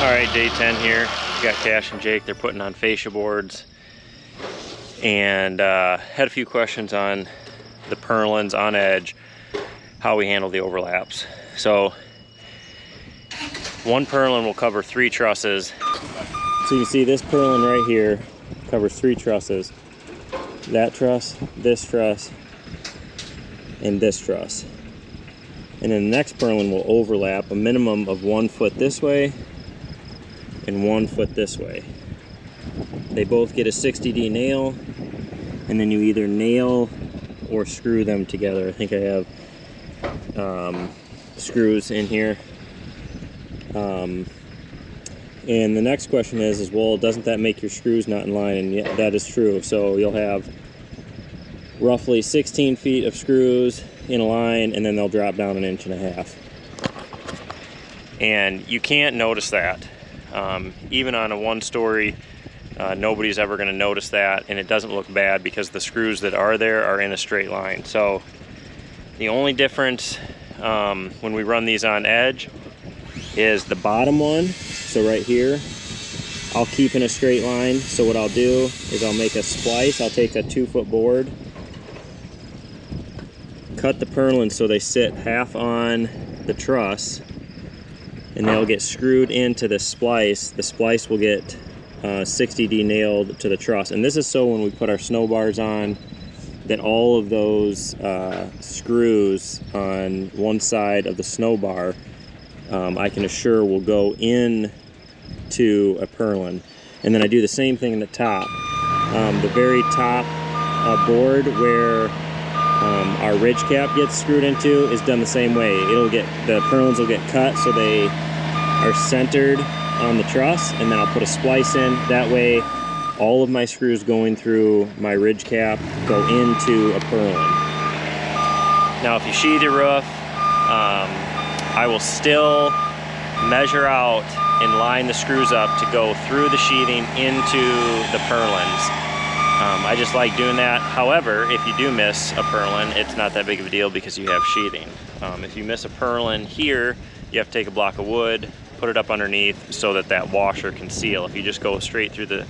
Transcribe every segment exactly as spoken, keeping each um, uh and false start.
All right, day ten here. We got Cash and Jake. They're putting on fascia boards. And uh, had a few questions on the purlins on edge, how we handle the overlaps. So one purlin will cover three trusses. So you can see this purlin right here covers three trusses. That truss, this truss, and this truss. And then the next purlin will overlap a minimum of one foot this way and one foot this way. They both get a sixty D nail, and then you either nail or screw them together. I think I have um, screws in here. Um, and the next question is, is, well, doesn't that make your screws not in line? And yeah, that is true. So you'll have roughly sixteen feet of screws in a line, and then they'll drop down an inch and a half. And you can't notice that. Um, even on a one-story, uh, nobody's ever going to notice that, and it doesn't look bad because the screws that are there are in a straight line. So the only difference um, when we run these on edge is the bottom one. So right here, I'll keep in a straight line. So what I'll do is I'll make a splice. I'll take a two-foot board, cut the purlins so they sit half on the truss, and they'll get screwed into the splice. The splice will get uh, sixty D nailed to the truss. And this is so when we put our snow bars on, that all of those uh, screws on one side of the snow bar, um, I can assure will go in to a purlin. And then I do the same thing in the top. Um, the very top uh, board where Um, our ridge cap gets screwed into is done the same way. It'll get, the purlins will get cut so they are centered on the truss, and then I'll put a splice in. That way, all of my screws going through my ridge cap go into a purlin. Now, if you sheathe your roof, um, I will still measure out and line the screws up to go through the sheathing into the purlins. Um, I just like doing that. However, if you do miss a purlin, it's not that big of a deal because you have sheathing. Um, if you miss a purlin here, you have to take a block of wood, put it up underneath so that that washer can seal. If you just go straight through the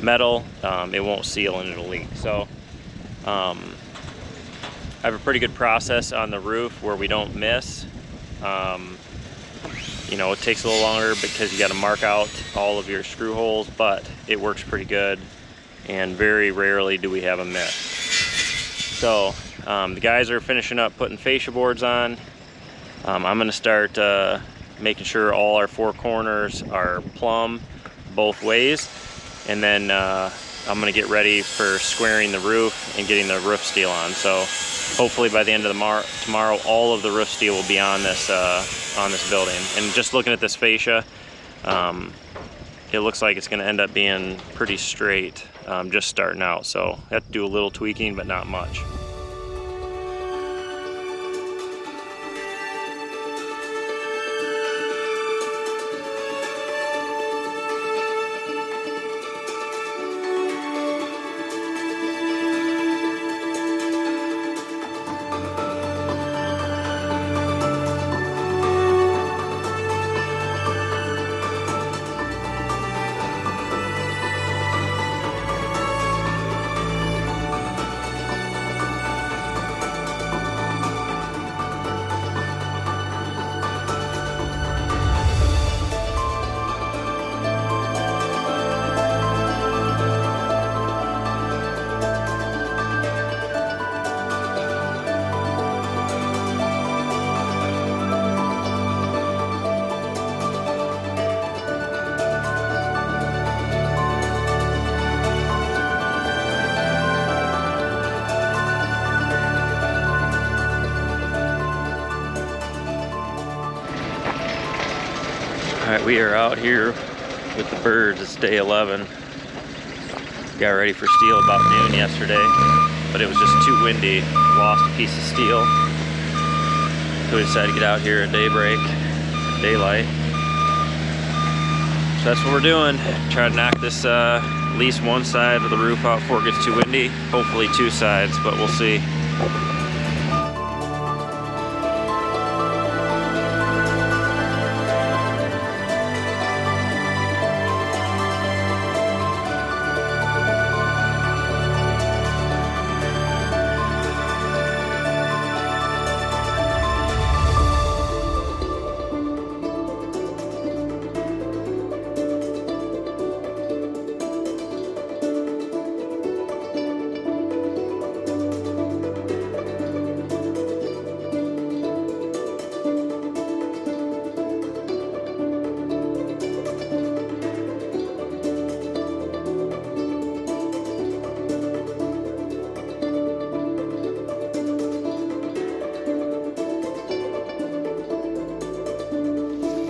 metal, um, it won't seal and it'll leak. So um, I have a pretty good process on the roof where we don't miss. Um, you know, it takes a little longer because you got to mark out all of your screw holes, but it works pretty good. And very rarely do we have a miss. So um, the guys are finishing up putting fascia boards on. Um, I'm gonna start uh, making sure all our four corners are plumb both ways. And then uh, I'm gonna get ready for squaring the roof and getting the roof steel on. So hopefully by the end of the tomorrow, all of the roof steel will be on this, uh, on this building. And just looking at this fascia, um, it looks like it's gonna end up being pretty straight. Um, just starting out, so I have to do a little tweaking, but not much. We are out here with the birds. It's day eleven. Got ready for steel about noon yesterday, but it was just too windy. Lost a piece of steel. So we decided to get out here at daybreak, daylight. So that's what we're doing. Try to knock this, uh, at least one side of the roof out before it gets too windy. Hopefully two sides, but we'll see.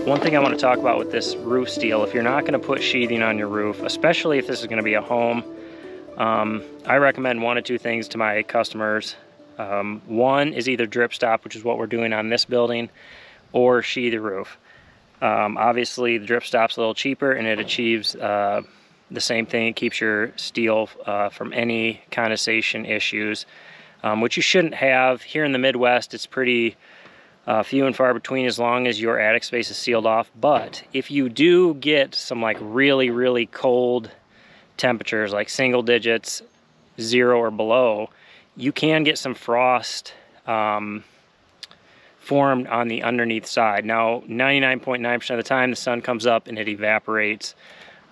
One thing I want to talk about with this roof steel, if you're not going to put sheathing on your roof, especially if this is going to be a home, um, I recommend one of two things to my customers. Um, one is either drip stop, which is what we're doing on this building, or sheathe the roof. Um, obviously, the drip stop's a little cheaper and it achieves uh, the same thing. It keeps your steel uh, from any condensation issues, um, which you shouldn't have. Here in the Midwest, it's pretty uh, few and far between as long as your attic space is sealed off. But if you do get some like really, really cold temperatures, like single digits, zero or below, you can get some frost um, formed on the underneath side. Now, ninety-nine point nine percent of the time, the sun comes up and it evaporates.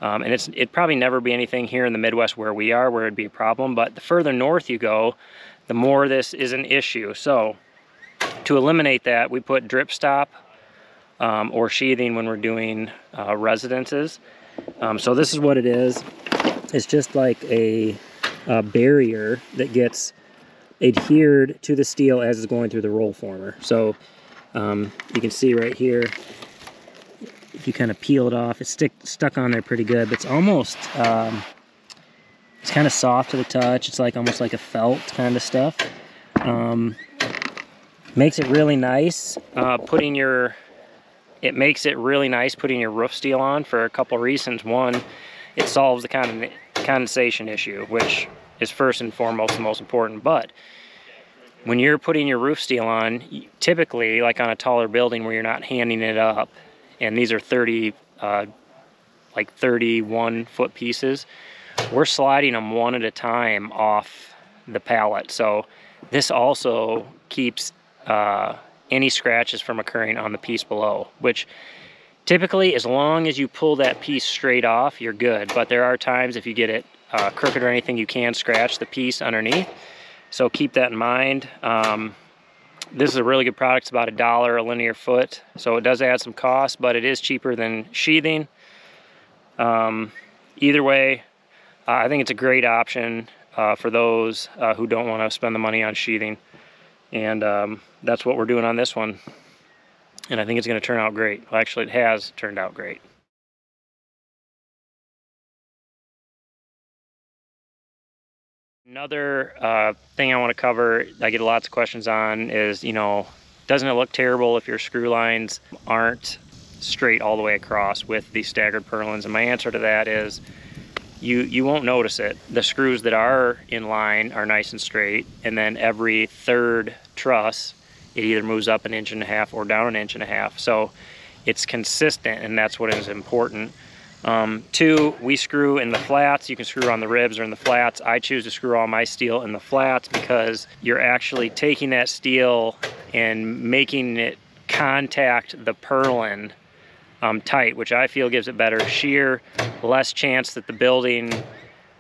Um, and it's, it'd probably never be anything here in the Midwest where we are, where it'd be a problem. But the further north you go, the more this is an issue. So to eliminate that, we put drip stop um, or sheathing when we're doing uh, residences. Um, so this is what it is. It's just like a, a barrier that gets adhered to the steel as it's going through the roll former. So um, you can see right here, if you kind of peel it off, it's stick, stuck on there pretty good, but it's almost, um, it's kind of soft to the touch. It's like almost like a felt kind of stuff. Um, makes it really nice uh, putting your, it makes it really nice putting your roof steel on for a couple reasons. One, it solves the cond condensation issue, which is first and foremost the most important. But when you're putting your roof steel on, typically like on a taller building where you're not handing it up, and these are thirty, uh, like thirty-one foot pieces, we're sliding them one at a time off the pallet. So this also keeps uh, any scratches from occurring on the piece below, which typically, as long as you pull that piece straight off, you're good. But there are times if you get it uh, crooked or anything, you can scratch the piece underneath. So keep that in mind. Um, This is a really good product. It's about a dollar a linear foot. So it does add some cost, but it is cheaper than sheathing. Um, either way, uh, I think it's a great option uh, for those uh, who don't want to spend the money on sheathing. And um, that's what we're doing on this one. And I think it's going to turn out great. Well, actually, it has turned out great. Another uh, thing I want to cover, I get lots of questions on, is, you know, doesn't it look terrible if your screw lines aren't straight all the way across with these staggered purlins? And my answer to that is you, you won't notice it. The screws that are in line are nice and straight, and then every third truss, it either moves up an inch and a half or down an inch and a half. So it's consistent, and that's what is important. Um, two, we screw in the flats. You can screw on the ribs or in the flats. I choose to screw all my steel in the flats because you're actually taking that steel and making it contact the purlin um, tight, which I feel gives it better shear, less chance that the building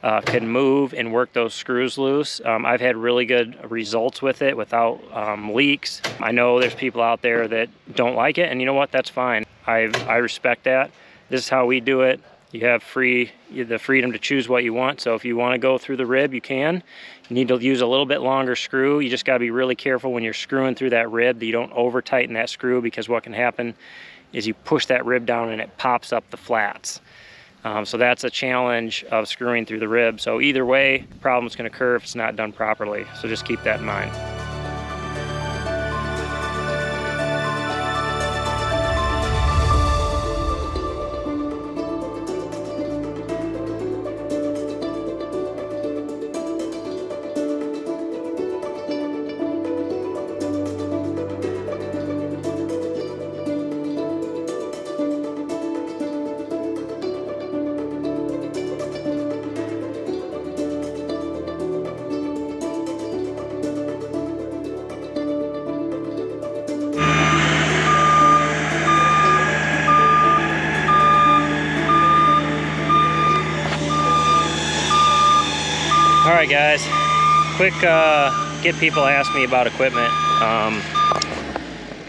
uh, can move and work those screws loose. Um, I've had really good results with it without um, leaks. I know there's people out there that don't like it, and you know what? That's fine. I, I respect that. This is how we do it. You have free the freedom to choose what you want. So if you want to go through the rib, you can. You need to use a little bit longer screw. You just got to be really careful when you're screwing through that rib that you don't over tighten that screw, because what can happen is you push that rib down and it pops up the flats. Um, so that's a challenge of screwing through the rib. So either way, problems can occur if it's not done properly. So just keep that in mind. Alright guys, quick uh, get people ask me about equipment um,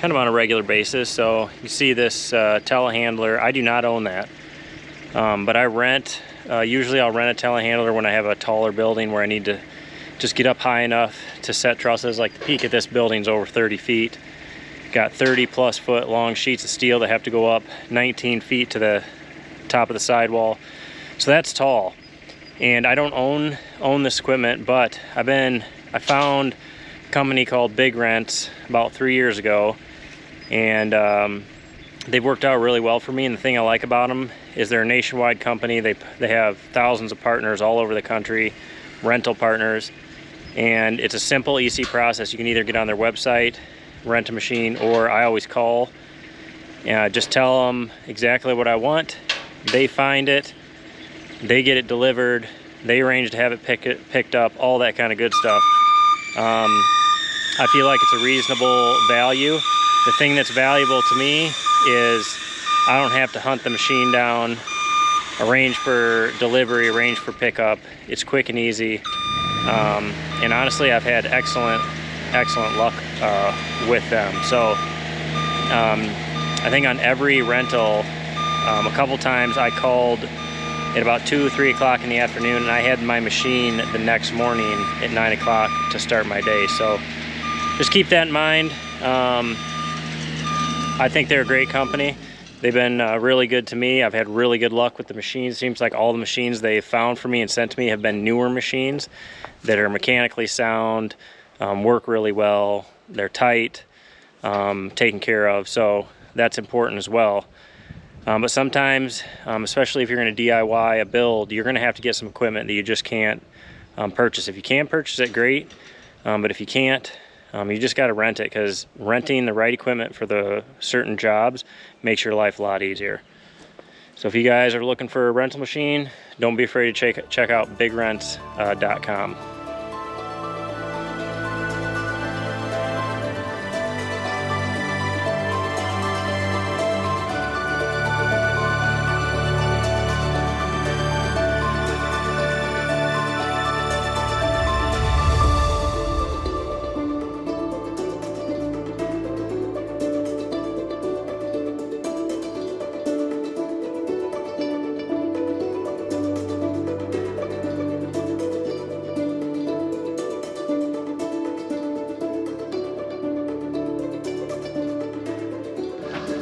kind of on a regular basis. So you see this uh, telehandler, I do not own that, um, but I rent, uh, usually I'll rent a telehandler when I have a taller building where I need to just get up high enough to set trusses. Like the peak of this building is over thirty feet. got thirty plus foot long sheets of steel that have to go up nineteen feet to the top of the sidewall. So that's tall. And I don't own own this equipment, but I've been, I found a company called Big Rents about three years ago, and um, they've worked out really well for me. And the thing I like about them is they're a nationwide company. They, they have thousands of partners all over the country, rental partners, and it's a simple, easy process. You can either get on their website, rent a machine, or I always call and just tell them exactly what I want. They find it, they get it delivered, they arrange to have it, pick it picked up, all that kind of good stuff. Um, I feel like it's a reasonable value. The thing that's valuable to me is I don't have to hunt the machine down, arrange for delivery, arrange for pickup. It's quick and easy. Um, and honestly, I've had excellent, excellent luck uh, with them. So um, I think on every rental, um, a couple times I called at about two, three o'clock in the afternoon, and I had my machine the next morning at nine o'clock to start my day. So just keep that in mind. Um, I think they're a great company. They've been uh, really good to me. I've had really good luck with the machines. Seems like all the machines they found for me and sent to me have been newer machines that are mechanically sound, um, work really well, they're tight, um, taken care of. So that's important as well. Um, but sometimes, um, especially if you're going to D I Y a build, you're going to have to get some equipment that you just can't um, purchase. If you can purchase it, great. Um, but if you can't, um, you just got to rent it, because renting the right equipment for the certain jobs makes your life a lot easier. So if you guys are looking for a rental machine, don't be afraid to check, check out big rents dot com. Uh,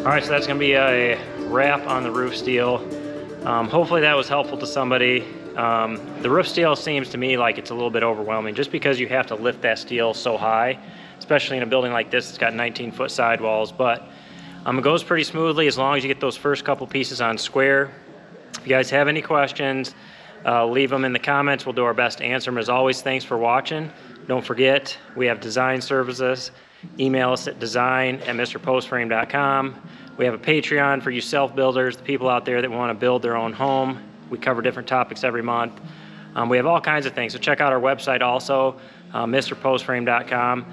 All right, so that's gonna be a wrap on the roof steel. Um, hopefully that was helpful to somebody. Um, the roof steel seems to me like it's a little bit overwhelming, just because you have to lift that steel so high, especially in a building like this. It's got nineteen foot sidewalls, but um, it goes pretty smoothly as long as you get those first couple pieces on square. If you guys have any questions, uh, leave them in the comments. We'll do our best to answer them. As always, thanks for watching. Don't forget, we have design services. Email us at design at m r post frame dot com. We have a Patreon for you self-builders, the people out there that want to build their own home. We cover different topics every month. Um, we have all kinds of things, so check out our website also, uh, m r post frame dot com.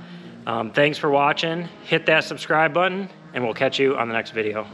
Um, thanks for watching. Hit that subscribe button, and we'll catch you on the next video.